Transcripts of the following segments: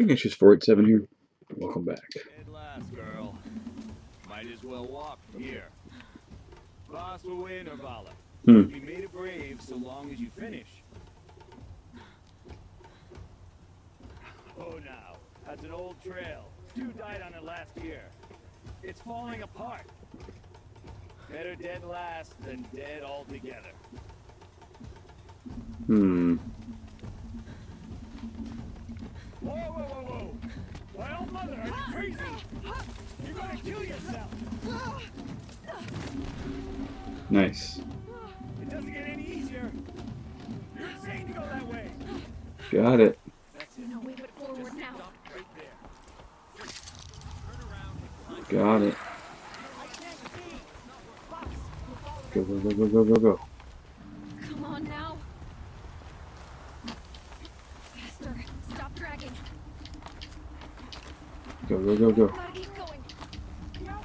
I think it's just 487 here. Welcome back. At last, girl. Might as well walk here. Boss will win, Arvala. You made it brave so long as you finish. Oh, now. That's an old trail. Two died on it last year. It's falling apart. Better dead last than dead altogether. Whoa, whoa, whoa, whoa! My old mother, are you crazy? You're gonna kill yourself! Nice. It doesn't get any easier. You're insane to go that way. Got it. Got it. Go, go, go, go, go, go, go. Come on now. Faster. Stop dragging. Go, go, go, go. Gotta keep going. On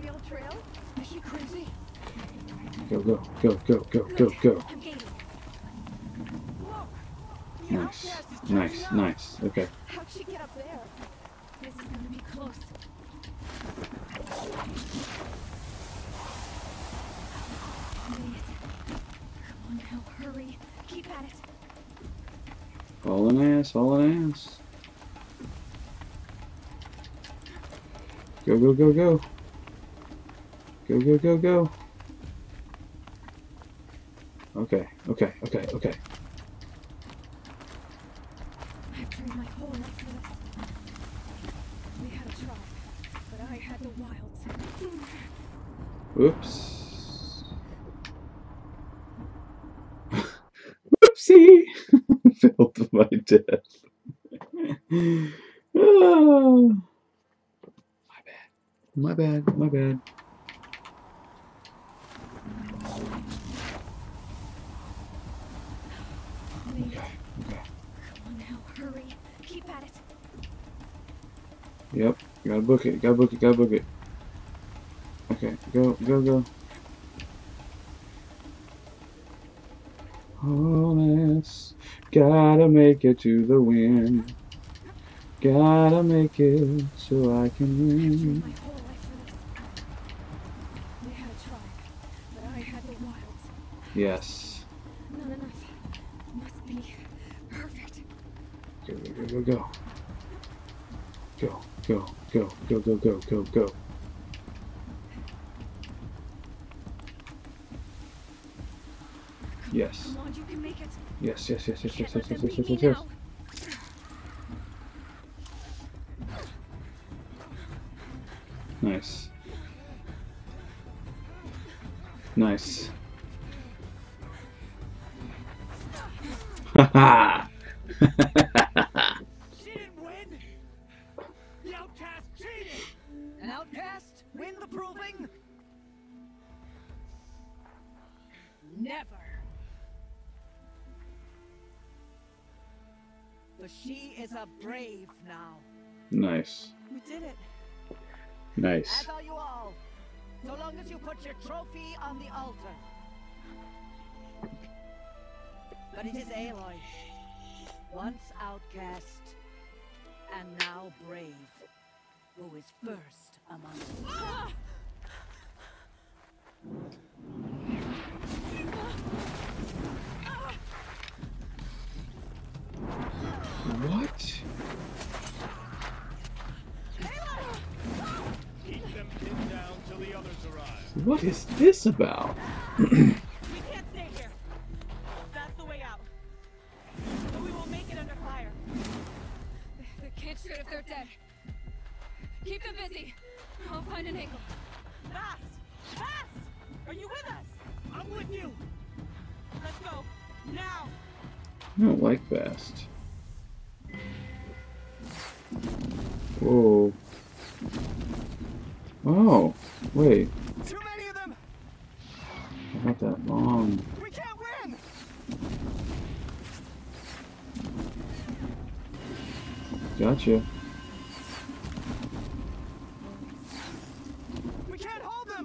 the old trail? Is she crazy? Go, go, go, go, go, go, go. Nice. Nice, nice. Okay. How'd she get up there? This is gonna be close. Hauling ass. Go, go, go, go. Go, go, go, go. Okay, okay, okay, okay. I've trained my whole life for this. We had a tribe, but I had the wilds. Oops. Whoopsie! Filled with my death. Oh. My bad. My bad. My bad. Okay. Okay. Come on now, hurry. Keep at it. Yep. Gotta book it. Gotta book it. Gotta book it. Okay. Go. Go. Go. Oh, yes. Gotta make it to the win. Gotta make it so I can win. My whole life for this. We had a tribe, but I had the wilds. Yes. Not enough. Must be perfect. Go, go, go, go, go. Go, go, go, go, go, go, go, go. Yes. Come on, you can make it. Yes, yes, yes, yes, yes, yes, yes, yes, yes, yes. Nice. Nice. Haha! She didn't win! The outcast cheated! An outcast? Win the proving? Never! But she is a brave now. Nice. We did it. Nice. As are you all. So long as you put your trophy on the altar. But it is Aloy. Once outcast, and now brave. Who is first among us. Ah! What? Keep them pinned down till the others arrive. What is this about? We can't stay here. That's the way out. But we will make it under fire. The kids shoot if they're dead. Keep them busy. I'll find an angle. Bast! Bast! Are you with us? I'm with you. Let's go. Now. I don't like Bast. Whoa. Oh, wait. Too many of them. Not that long. We can't win. Gotcha. We can't hold them.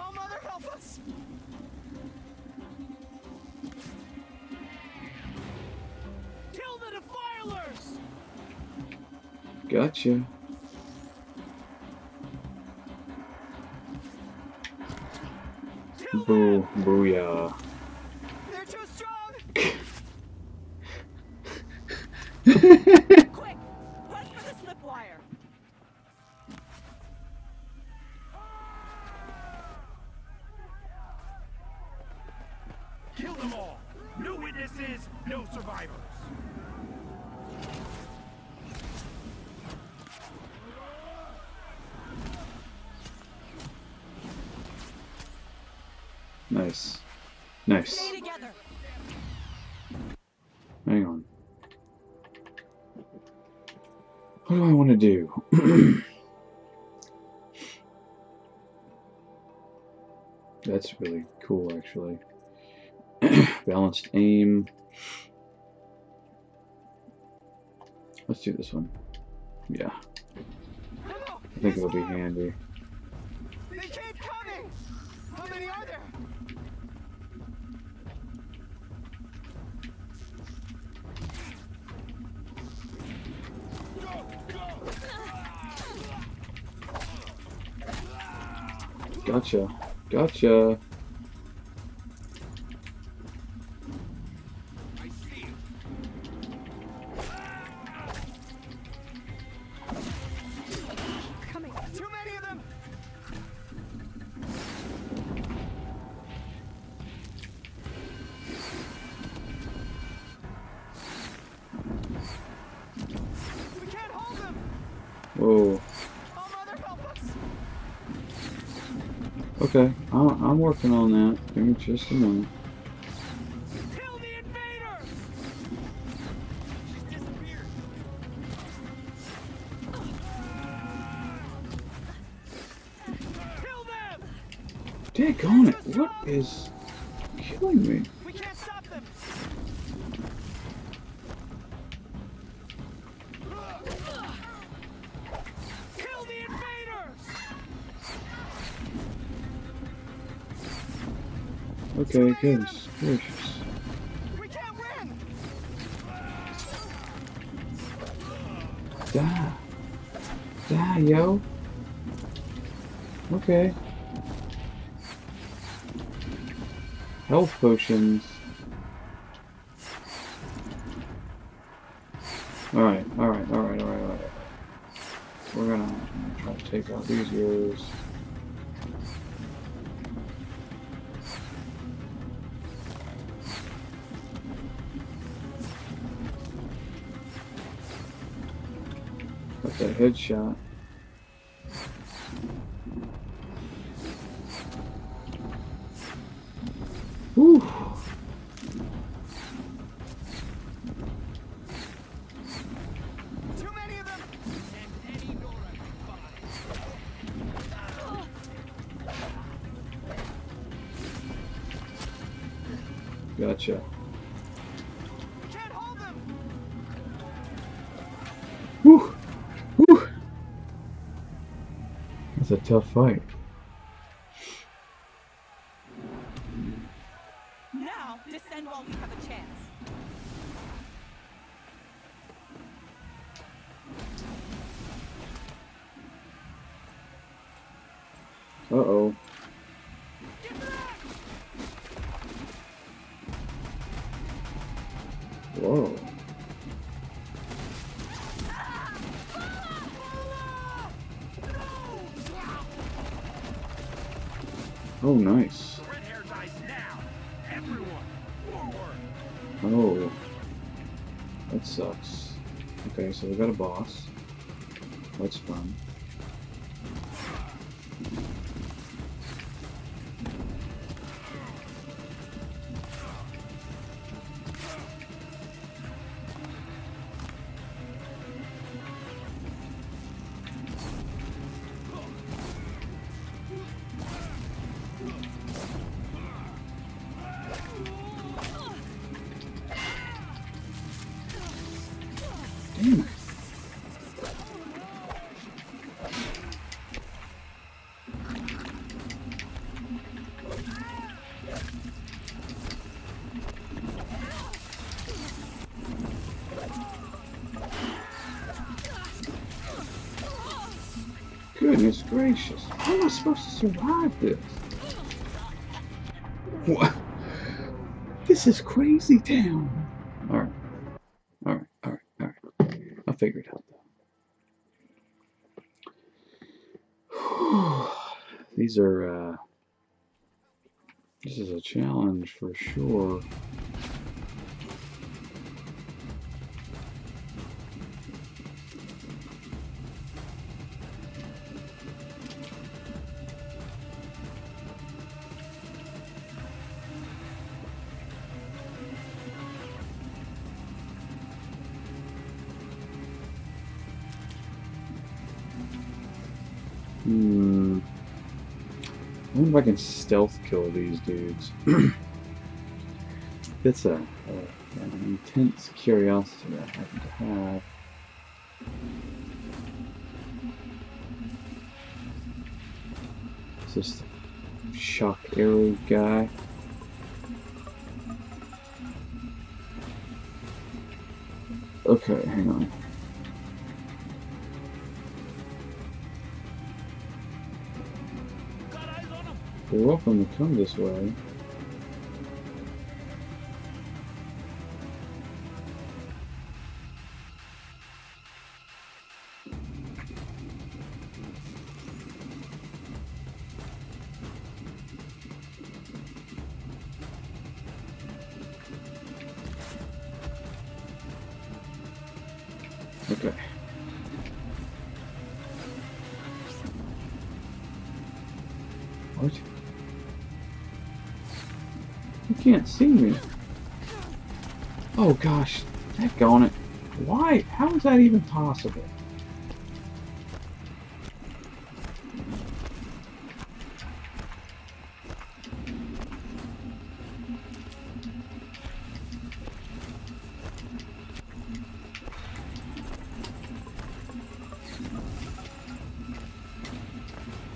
Oh, mother, help us. Kill the defiler. Gotcha. Boo, booyah. They're too strong. Quick, run for the slip wire. Kill them all. No witnesses, no survivors. Nice. Nice. Hang on. What do I want to do? That's really cool, actually. Balanced aim. Let's do this one. Yeah. I think it'll be handy. They keep coming! How many are there? Gotcha. Gotcha. I see you. Coming. Too many of them. We can't hold them. Whoa. Okay, I'm working on that. Give me just a minute. Kill the invader! She's disappeared. Kill them! Daggone it! What is killing me? We can't stop them. Kill the invaders! Okay, goodness gracious. We can't win. Die. Die, yo. Okay. Health potions. Alright, alright, alright, alright, alright. We're gonna try to take out these guys. That headshot. Whew. Too many of them. Gotcha. We can't hold them. Whew. It's a tough fight. Now, descend while we have a chance. Uh-oh. Whoa. Oh, nice. Red hair dies now. Everyone, forward. Oh, that sucks. Okay, so we got a boss. That's fun. Goodness gracious. How am I supposed to survive this? What? This is crazy town. Alright. Alright, alright, alright. I'll figure it out though. These are, this is a challenge for sure. I wonder if I can stealth kill these dudes. It's an intense curiosity I happen to have. Is this the shock arrow guy? Okay, hang on. You're welcome to come this way. Okay. What? You can't see me. Oh gosh, heck on it. Why? How is that even possible?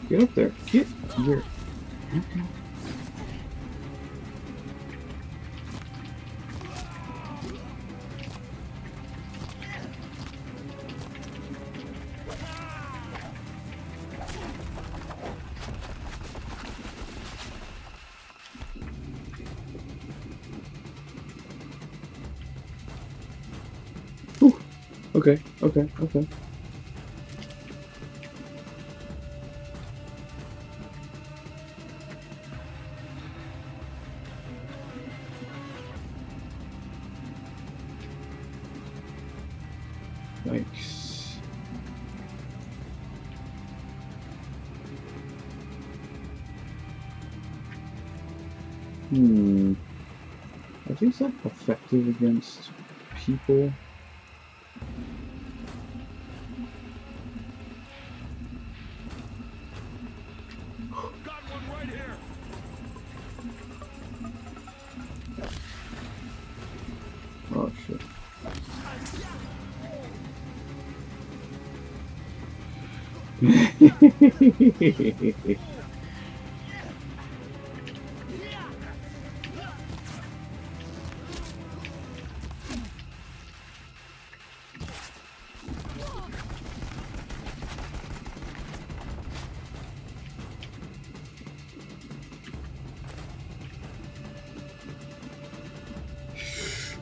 Get up there. Get here. Okay. Okay, okay, okay. Thanks. I think that's effective against people.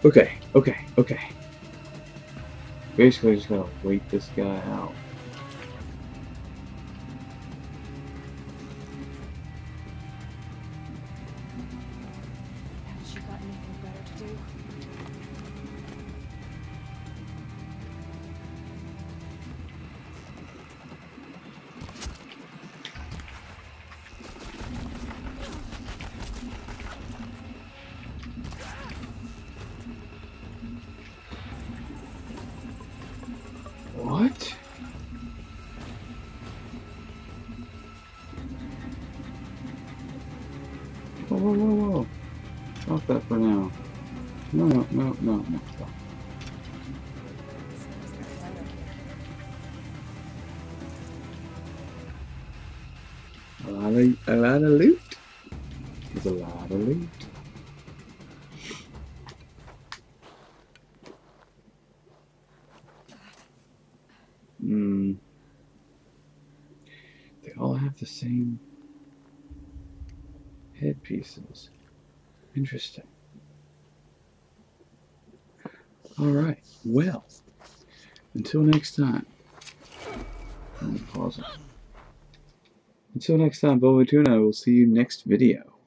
Okay, okay, okay. Basically, just gotta wait this guy out. What? Whoa, whoa, whoa, whoa. Stop that for now. No, no, no, no, no. A lot of loot. There's a lot of loot. have the same headpieces. Interesting. All right. Well, until next time. Let me pause it. Until next time, Bowman Tuna, I will see you next video.